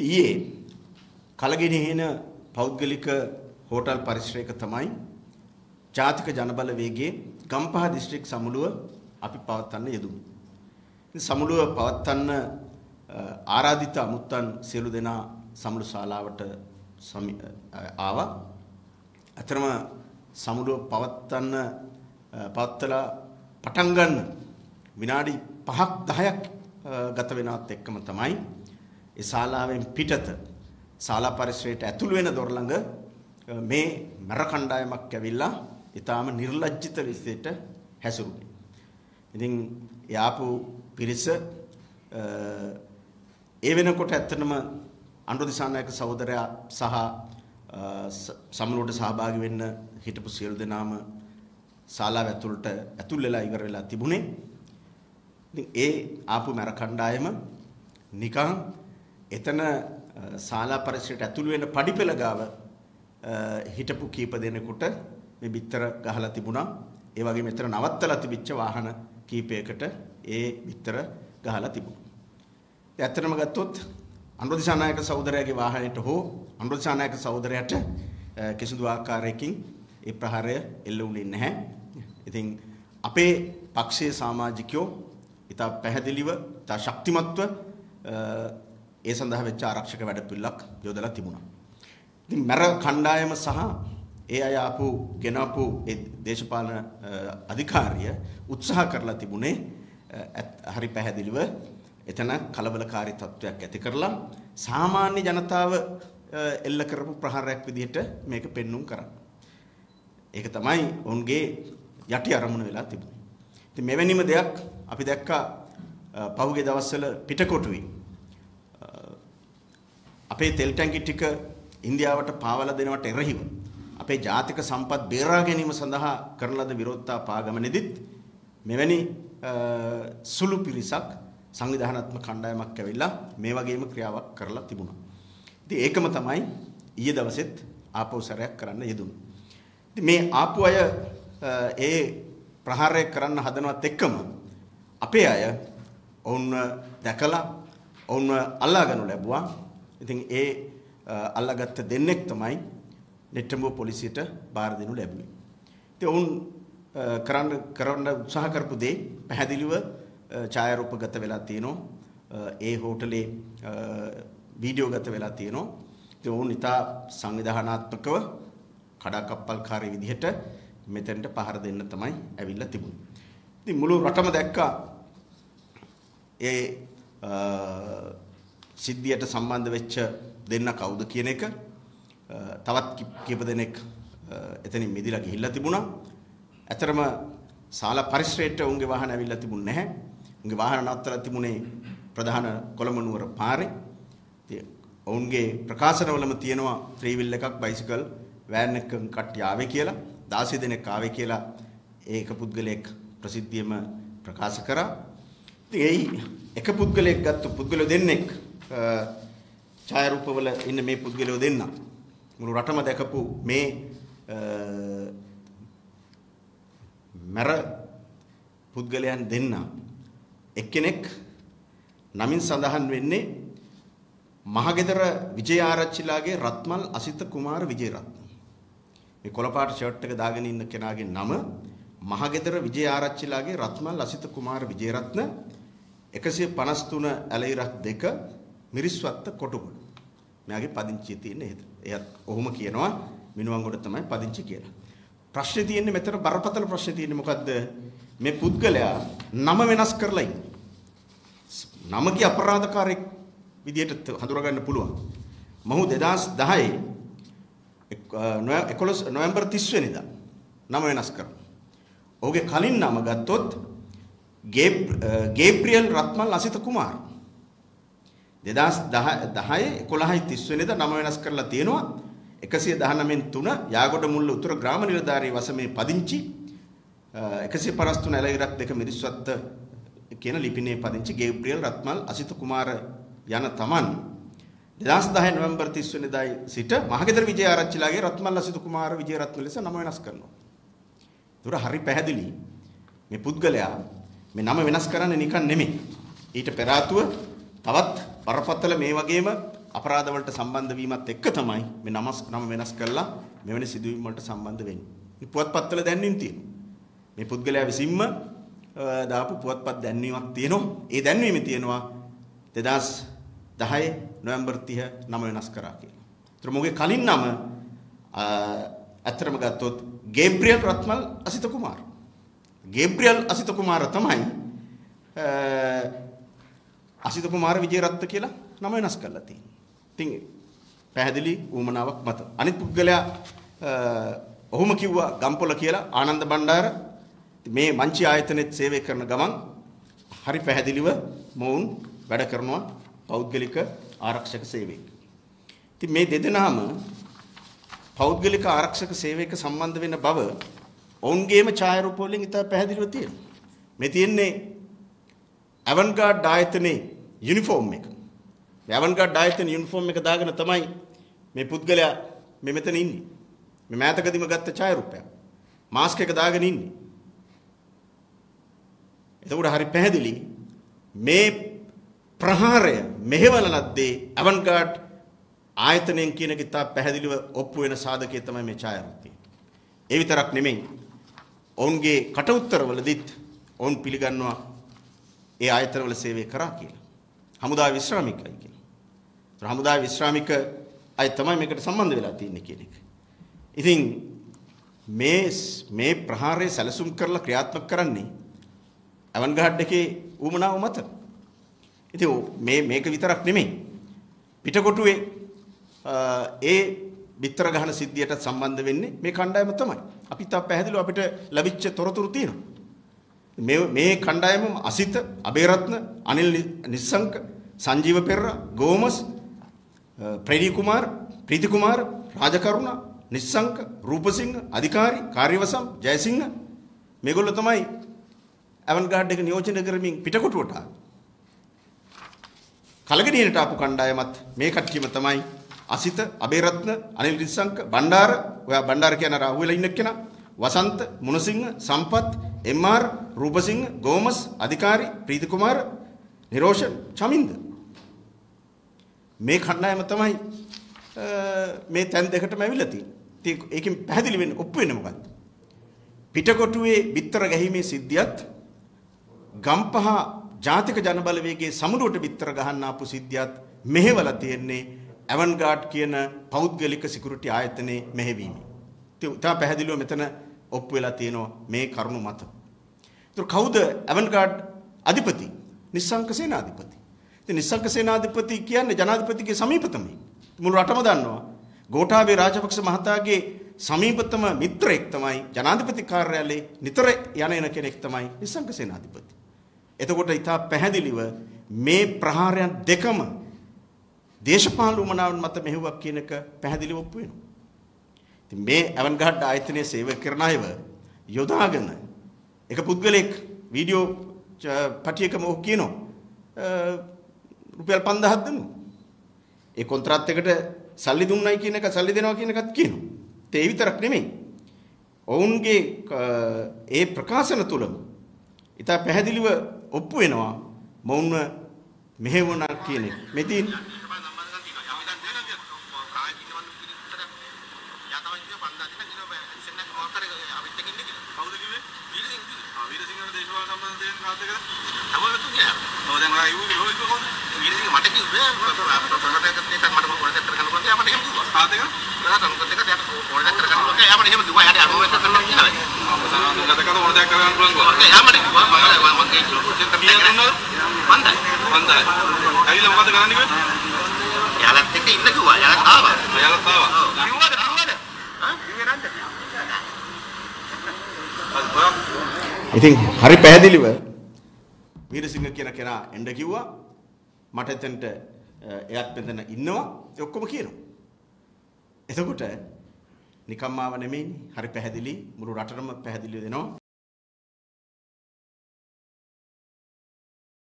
ඊයේ කලගෙන එන පෞද්ගලික හෝටල් පරිශ්‍රයක තමයි ජාතික ජනබල වේගයේ ගම්පහ දිස්ත්‍රික් සමුළුව අපි පවත්වන්න යෙදුණු. ඉතින් සමුළුව පවත්වන්න ආරාධිත අමුත්තන් සියලු දෙනා සමුළු ශාලාවට ආවා. අතරම සමුළුව පවත්වලා පටන් ගන්න විනාඩි 5ක් 10ක් ගත වෙනවත් එක්කම තමයි ඒ ශාලාවෙන් පිටත ශාලා පරිශ්‍රයට ඇතුළු වෙන දොර ළඟ මේ මර කණ්ඩායමක් ඇවිල්ලා ඊටාම නිර්ලජ්ජිත විදිහට හැසිරුනේ. ඉතින් යාපු පිරිස ඒ වෙනකොට ඇත්තටම අනුර දිසානායක සහෝදරයා සහ සමුළුවට සහභාගී වෙන්න හිටපු සියලු දෙනාම ශාලාව ඇතුළට ඇතුල් වෙලා ඉවර වෙලා තිබුණේ. ඉතින් ඒ ආපු මර කණ්ඩායම නිකන් එතන ශාලා පරිසරයට ඇතුළු වෙන පඩිපෙළ ගාව හිටපු කීප දෙනෙකුට මේ බිත්තර ගහලා තිබුණා. ඒ වගේම මෙතන නවත්තලා තිබිච්ච වාහන කීපයකට ඒ බිත්තර ගහලා තිබුණා. ඉතින් ඇත්තටම ගත්තොත් අනුර දිසානායක සහෝදරයාගේ වාහනයට හෝ අනුර දිසානායක සහෝදරයාට කිසිදු ආකාරයකින් ඒ ප්‍රහාරය එල්ල වුණේ නැහැ. ඉතින් අපේ පක්ෂයේ සමාජිකයෝ ඉතා පැහැදිලිව ඉතා ශක්තිමත්ව ඒ සඳහා වෙච්ච ආරක්ෂක වැඩපිළිවෙලක් යොදලා තිබුණා. ඉතින් මර කණ්ඩායම සහ ඒ අය ආපු ගෙනාපු ඒ දේශපාලන අධිකාරිය උත්සාහ කරලා තිබුණේ හරි පැහැදිලිව එතන කලබලකාරී තත්ත්වයක් ඇති කරලා සාමාන්‍ය ජනතාව එල්ල කරපු ප්‍රහාරයක් විදිහට මේක පෙන්눔 කරා. ඒක තමයි ඔවුන්ගේ යටි අරමුණ වෙලා තිබුණේ. ඉතින් මෙවැනිම දෙයක් අපි දැක්කා පහුගිය දවස්වල පිටකොටුවේ. අපේ තෙල් ටැංකි ටික ඉන්දියාවට පාවලා දෙනවට එරෙහිව අපේ ජාතික සම්පත් බේරා ගැනීම සඳහා කරන ලද විරෝධතා පාගමනේදීත් මෙවැනි සුළු පිරිසක් සංවිධානාත්මක කණ්ඩායමක් ඇවිල්ලා මේ වගේම ක්‍රියාවක් කරලා තිබුණා. ඉතින් ඒකම තමයි ඊයේ දවසෙත් ආපහු සැරයක් කරන්න යෙදුණු. ඉතින් මේ ආපු අය ඒ ප්‍රහාරය කරන්න හදනවත් එක්කම අපේ අය ඔවුන්ව දැකලා ඔවුන්ව අල්ලා ගන්න ලැබුවා. ඉතින් ඒ අල්ලාගත්ත දෙන්නෙක් තමයි නෙට්ටඹුව පොලිසියට බාර දෙනු ලැබුණේ. ඉතින් ඔවුන් කරන්න උත්සාහ කරපු දේ පැහැදිලිව ඡායාරූපගත වෙලා තියෙනවා. ඒ හෝටලේ වීඩියෝගත වෙලා තියෙනවා. ඉතින් ඔවුන් ඉතා සංවිධානාත්මකව කඩාකප්පල්කාරී විදිහට මෙතෙන්ට පහර දෙන්න තමයි ඇවිල්ලා තිබුණේ. ඉතින් මුළු රටම දැක්කා ඒ සිද්ධියට සම්බන්ධ වෙච්ච දෙන්න කවුද කියන එක. තවත් කීප දෙනෙක් එතනින් මිදලා ගිහිල්ලා තිබුණා. ඇතරම ශාලා පරිශ්‍රයට උන්ගේ වාහන ඇවිල්ලා තිබුණේ නැහැ. උන්ගේ වාහන නවත්තලා තිබුණේ ප්‍රධාන කොළඹ නුවර පාරේ. ඉතින් ඔවුන්ගේ ප්‍රකාශනවලම තියෙනවා ත්‍රිවිල් එකක් බයිසිකල් වෑන් එකකින් කට්ටිය ආවේ කියලා. 16 දෙනෙක් ආවේ කියලා ඒක පුද්ගලයෙක් ප්‍රසිද්ධියම ප්‍රකාශ කරා. ඉතින් ඒ එක පුද්ගලයෙක් ගත්ත පුද්ගලයෝ දෙන්නෙක් ඡායාරූපවල ඉන්න මේ පුද්ගලයෝ දෙන්න මුළු රටම දැකපු මේ මර පුද්ගලයන් දෙන්න එක්කෙනෙක් නමින් සඳහන් වෙන්නේ මහගෙදර විජයාරච්චිලාගේ රත්මල් අසිත කුමාර විජේරත්න. මේ කොළපාට ෂර්ට් එක දාගෙන ඉන්න කෙනාගේ නම මහගෙදර විජයාරච්චිලාගේ රත්මල් අසිත කුමාර විජේරත්න 153 ඇලයිරක් 2 මිරිස්වත්ත කොටුගොඩ. මෙයාගේ පදිංචිය තියෙන්නේ එහෙද. එයත් ඔහොම කියනවා මිනුවන්ගොඩ තමයි පදිංචි කියලා. ප්‍රශ්නේ තියෙන්නේ මෙතන බරපතල ප්‍රශ්නේ තියෙන්නේ මොකද්ද? මේ පුද්ගලයා නම වෙනස් කරලා ඉන්නේ. නම කී අපරාධකාරයෙක් විදියට හඳුනා ගන්න පුළුවන්. මහු 2010 නොවැම්බර් 30 වෙනිදා නම වෙනස් කරා. ඔහුගේ කලින් නම ගත්තොත් ගේබ්‍රියල් රත්මල් අසිත කුමාර් 2010 11:30 වෙනිදා නම වෙනස් කරලා තියෙනවා. 119-3 යාගොඩ මුල්ල උතුර ග්‍රාම නිලධාරී වසමේ පදිංචි 153 ඇලවිරක් 2 මිරිස්වත්ත කියන ලිපිනේ පදිංචි ගේබ්‍රියල් රත්මල් අසිත කුමාර යන තමන් 2010 නොවැම්බර් 30 වෙනිදා සිට මහගෙදර විජයාරච්චිලාගේ රත්මල් අසිත කුමාර විජේරත්න ලෙස නම වෙනස් කරනවා. ඒක හරි පැහැදිලි. මේ පුද්ගලයා මේ නම වෙනස් කරන්නේ නිකන් නෙමෙයි. ඊට පෙර ආතුව තවත් බරපතල මේ වගේම अपराध वलट संबंध වීමත් එක්ක තමයි මේ නම වෙනස් කරලා මෙවැනි සිදුවීම් වලට සම්බන්ධ වෙන්නේ. මේ පුවත්පත්වල දැන්වීම් තියෙනවා. මේ පුද්ගලයා විසින්ම දාපු පුවත්පත් දැන්වීමක් තියෙනවා. ඒ දැන්වීමේ තියෙනවා 2010 නොවැම්බර් 30 නම වෙනස් කරා කියලා. ඒතර මොගේ කලින් නම අත්‍තරම ගත්තොත් ගේබ්‍රියල් රත්මල් අසිත කුමාර්. ගේබ්‍රියල් අසිත කුමාර තමයි අසිත කුමාර විජේරත්න කියලා නම වෙනස් කරලා තියෙන්නේ. ඉතින් පැහැදිලි වුමනාවක් මත අනිත් පුද්ගලයා ඔහුම කිව්වා ගම්පොළ කියලා ආනන්ද බණ්ඩාර. මේ මංචි ආයතනයේ සේවය කරන ගමන් හරි පැහැදිලිව මොවුන් වැඩ කරනවා පෞද්ගලික ආරක්ෂක සේවයක. ඉතින් මේ දෙදෙනාම පෞද්ගලික ආරක්ෂක සේවයක සම්බන්ධ වෙන බව ඔවුන්ගේම ඡායාරූප වලින් ඉතා පැහැදිලිව තියෙනවා. මේ තියෙන්නේ ඇවන් ගාඩ් ආයතනයේ යුනිෆෝම් එක. ඇවන් ගාඩ් ආයතන යුනිෆෝම් එක දාගෙන තමයි මේ පුද්ගලයා මේ මෙතන ඉන්නේ. මේ මෑතකදීම ගත්ත ඡායාරූපයක්. මාස්ක් එක දාගෙන ඉන්නේ. එතකොට හරි පැහැදිලි මේ ප්‍රහාරය මෙහෙවන ලද්දේ ඇවන් ගාඩ් ආයතනයෙන් කියන කිතා පැහැදිලිව ඔප්පු වෙන සාධකයේ තමයි මේ ඡායාරූපය. ඒ විතරක් නෙමෙයි. ඔවුන්ගේ කටඋත්තරවලදීත් ඔවුන් පිළිගන්නවා ඒ ආයතනවල සේවය කරා කියලා. හමුදා විශ්‍රාමිකයි කියලා. හමුදා විශ්‍රාමික අය තමයි මේකට සම්බන්ධ වෙලා තින්නේ කියන එක. ඉතින් මේ ප්‍රහාරය සැලසුම් කරලා ක්‍රියාත්මක කරන්නේ ඇවන් ගාඩ් එකේ ඌමනාව මත. ඉතින් මේක විතරක් නෙමෙයි. පිටකොටුවේ ඒ විතර ගහන සිද්ධියට සම්බන්ධ වෙන්නේ මේ කණ්ඩායම තමයි. අපි තා පැහැදිලිව අපිට ලැබිච්ච තොරතුරු තියෙනවා. මේ කණ්ඩායම අසිත අබේරත්න අනිල් නිස්සංක සංජීව පෙරේරා ගෝමස් ප්‍රීති කුමාර් රාජකරුණ නිස්සංක රූපසිංහ අධිකාරි කාර්යවසම් ජයසිංහ මේගොල්ලෝ තමයි ඇවන් ගාඩ් එක නියෝජනය කරමින් පිටකොටුවට කලගඩියනට ආපු කණ්ඩායමත් මේ කට්ටියම තමයි අසිත අබේරත්න අනිල් නිස්සංක බණ්ඩාර ඔයා බණ්ඩාර කියන අර අහුවෙලා ඉන්න කෙනා Vasantha Munasinghe Sampath M R Rupasinghe Gomes अधिकारी प्रीति कुमार निरोशन चमिंद मे खंडाय मत मे तैन देखट मैं विलती एक पैदल उप्पे नमगत पिटकोटुवे बित्तर गही में सिद्धियत गंपहा जातिक जनबल वेगे समरोट बित्तर गहन्नापु सिद्धियत मेहे वलती ने ඇවන් ගාඩ් කියන පෞද්ගලික සිකියුරිටි ආයතනයේ මෙහෙවීම තව පැහැදිලිව මෙතන ඔප්පු වෙලා තියෙනවා මේ කරුණු මත. ඒතර කවුද ඇවන් ගාඩ් අධිපති? නිස්සංක සේනාධිපති. ඉතින් නිස්සංක සේනාධිපති කියන්නේ ජනාධිපතිගේ සමීපතම. මුළු රටම දන්නවා. ගෝඨාභය රාජපක්ෂ මහතාගේ සමීපතම මිත්‍රයෙක් තමයි ජනාධිපති කාර්යාලයේ නිතර යන කෙනෙක් තමයි නිස්සංක සේනාධිපති. එතකොට ඉතා පැහැදිලිව මේ ප්‍රහාරයන් දෙකම දේශපාලන උමනාවන් මත මෙහෙවුවක් කියන එක පැහැදිලිව ඔප්පු වෙනවා. මේ ඇවන් ගාඩ් ආයතනයේ සේවය කරන අයව යොදාගෙන එක පුද්ගලෙක් වීඩියෝ පටියකම ඔක් කියනවා රුපියල් 5000ක් දෙනවා. ඒ කොන්ත්‍රාත් එකට සල්ලි දුන්නයි කියන එක සල්ලි දෙනවා කියන එකත් කියනවා. ඒ විතරක් නෙමෙයි. ඔවුන්ගේ ඒ ප්‍රකාශන තුලම ඉතා පැහැදිලිව ඔප්පු වෙනවා මොවුන්ව මෙහෙවුණා කියන එක. මෙතින් ඉතින් හරි පැහැදිලිව වීරසිංහ කියන කෙනා එන්න කිව්වා මට එතනට එයත් මෙතන ඉන්නවා ඒ ඔක්කොම කියනවා. එතකොට නිකම්මාව නෙමෙයි හරි පැහැදිලි මුළු රටටම පැහැදිලි වෙනවා.